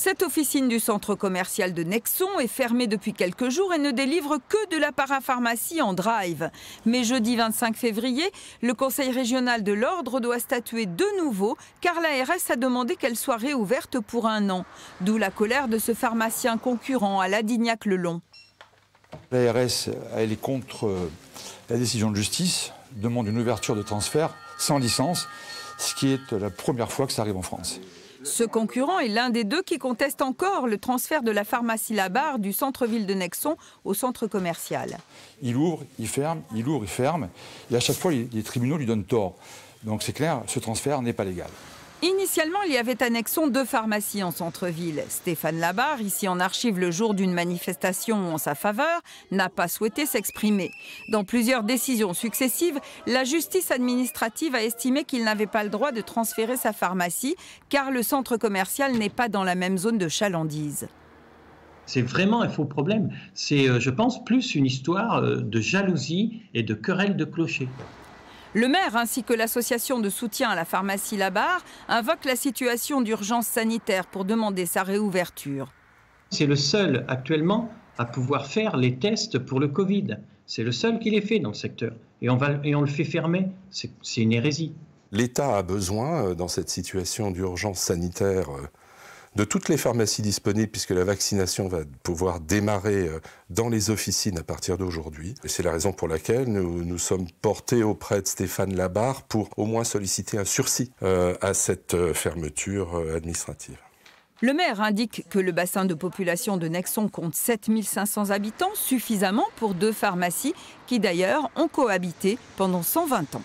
Cette officine du centre commercial de Nexon est fermée depuis quelques jours et ne délivre que de la parapharmacie en drive. Mais jeudi 25 février, le Conseil régional de l'Ordre doit statuer de nouveau car l'ARS a demandé qu'elle soit réouverte pour un an. D'où la colère de ce pharmacien concurrent à Ladignac-le-Long. L'ARS, elle est contre la décision de justice, demande une ouverture de transfert sans licence, ce qui est la première fois que ça arrive en France. Ce concurrent est l'un des deux qui conteste encore le transfert de la pharmacie Labarre du centre-ville de Nexon au centre commercial. Il ouvre, il ferme, il ouvre, il ferme. Et à chaque fois, les tribunaux lui donnent tort. Donc c'est clair, ce transfert n'est pas légal. Initialement, il y avait à Nexon deux pharmacies en centre-ville. Stéphane Labarre, ici en archive le jour d'une manifestation en sa faveur, n'a pas souhaité s'exprimer. Dans plusieurs décisions successives, la justice administrative a estimé qu'il n'avait pas le droit de transférer sa pharmacie car le centre commercial n'est pas dans la même zone de chalandise. C'est vraiment un faux problème. C'est, je pense, plus une histoire de jalousie et de querelle de clochers. Le maire ainsi que l'association de soutien à la pharmacie Labarre invoquent la situation d'urgence sanitaire pour demander sa réouverture. C'est le seul actuellement à pouvoir faire les tests pour le Covid. C'est le seul qui les fait dans le secteur. Et on le fait fermer, c'est une hérésie. L'État a besoin, dans cette situation d'urgence sanitaire, de toutes les pharmacies disponibles puisque la vaccination va pouvoir démarrer dans les officines à partir d'aujourd'hui. C'est la raison pour laquelle nous sommes portés auprès de Stéphane Labarre pour au moins solliciter un sursis à cette fermeture administrative. Le maire indique que le bassin de population de Nexon compte 7500 habitants, suffisamment pour deux pharmacies qui d'ailleurs ont cohabité pendant 120 ans.